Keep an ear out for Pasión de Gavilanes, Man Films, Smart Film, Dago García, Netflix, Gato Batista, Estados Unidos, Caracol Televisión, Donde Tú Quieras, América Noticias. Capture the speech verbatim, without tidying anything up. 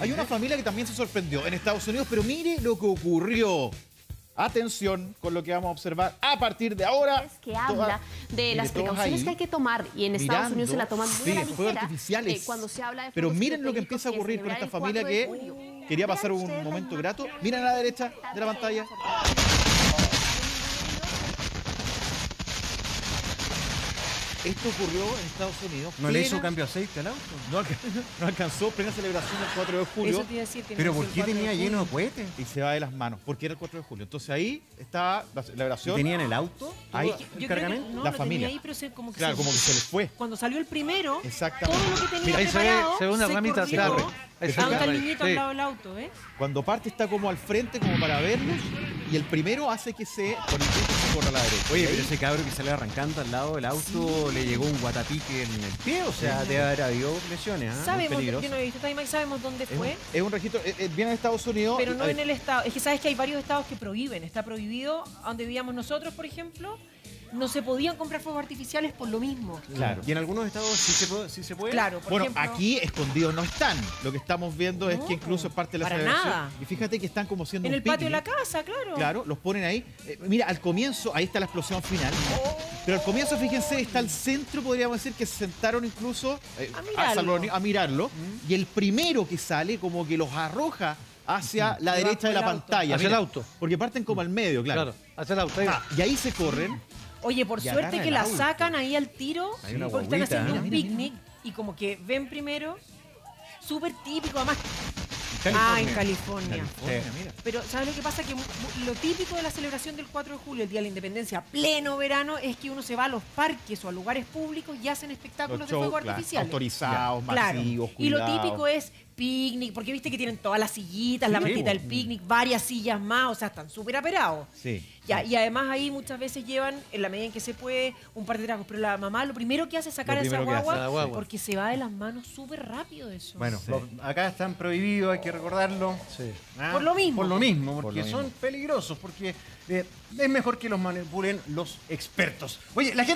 Hay una familia que también se sorprendió en Estados Unidos, pero mire lo que ocurrió. Atención con lo que vamos a observar a partir de ahora. Es que habla todas, de las precauciones que hay que tomar y en Estados mirando, Unidos se la toman muy sí, a la ligera, eh, cuando se habla de pero miren lo que empieza a ocurrir con esta familia que julio. Quería pasar un momento grato. Miren a la derecha de la pantalla. Esto ocurrió en Estados Unidos. ¿No plena... le hizo cambio de aceite al auto? No, alca... no alcanzó, plena celebración del cuatro de julio. Eso te iba a decir, ¿pero por qué tenía lleno de cohetes? Y se va de las manos, porque era el cuatro de julio. Entonces ahí estaba la celebración. ¿Tenían el auto? Ahí, el cargamento. No, la lo familia. Tenía ahí, pero se, como que claro, se... como que se les fue. Cuando salió el primero, exactamente. Todo lo que tenía ahí preparado, se ve, se ve una ramita se corrió, hasta el niñito sí. al lado del auto, ¿eh? Cuando parte está como al frente, como para verlos. Y el primero hace que se... Con el tiempo se corra a la derecha. Oye, pero ese cabro que sale arrancando al lado del auto sí. le llegó un guatapique en el pie. O sea, sí. debe haber habido lesiones. ¿Eh? Sabemos, yo no he visto Time, sabemos dónde fue. Es un, es un registro, es, viene de Estados Unidos. Pero no en el estado. Es que sabes que hay varios estados que prohíben. Está prohibido, donde vivíamos nosotros, por ejemplo, no se podían comprar fuegos artificiales por lo mismo. Claro. Y en algunos estados sí se puede. Sí se puede. Claro, por bueno, ejemplo, aquí escondidos no están. Lo que estamos viendo no, es que incluso es parte de la celebración. Nada. Y fíjate que están como siendo en un el patio picnic. De la casa, claro. Claro, los ponen ahí. Eh, mira, al comienzo, ahí está la explosión final. Oh. Pero al comienzo, fíjense, está el centro, podríamos decir, que se sentaron incluso eh, a mirarlo. A, Salón, a mirarlo. Mm. Y el primero que sale como que los arroja hacia mm. la derecha de la pantalla. Hacia mira, el auto. Porque parten como al medio, claro. Claro, hacia el auto. Ahí. Ah, y ahí se corren. Oye, por suerte que la auto. sacan ahí al tiro, sí, porque están haciendo ¿eh? un picnic y como que ven primero, súper típico, además. California. Ah, en California. California sí. mira. Pero ¿sabes lo que pasa? Que lo típico de la celebración del cuatro de julio, el Día de la Independencia, pleno verano, es que uno se va a los parques o a lugares públicos y hacen espectáculos los de fuegos artificiales. Autorizados, claro. masivos, claro. Y lo típico es picnic, porque viste que tienen todas las sillitas, sí, la mantita del picnic, varias sillas más, o sea, están súper aperados. Sí. Ya, y además ahí muchas veces llevan, en la medida en que se puede, un par de tragos. Pero la mamá lo primero que hace es sacar a esa guagua, guagua porque se va de las manos súper rápido eso. Bueno, sí. lo, acá están prohibidos, hay que recordarlo. Sí. Ah, por lo mismo. Por lo mismo, porque por lo mismo. son peligrosos, porque eh, es mejor que los manipulen los expertos. Oye, la gente...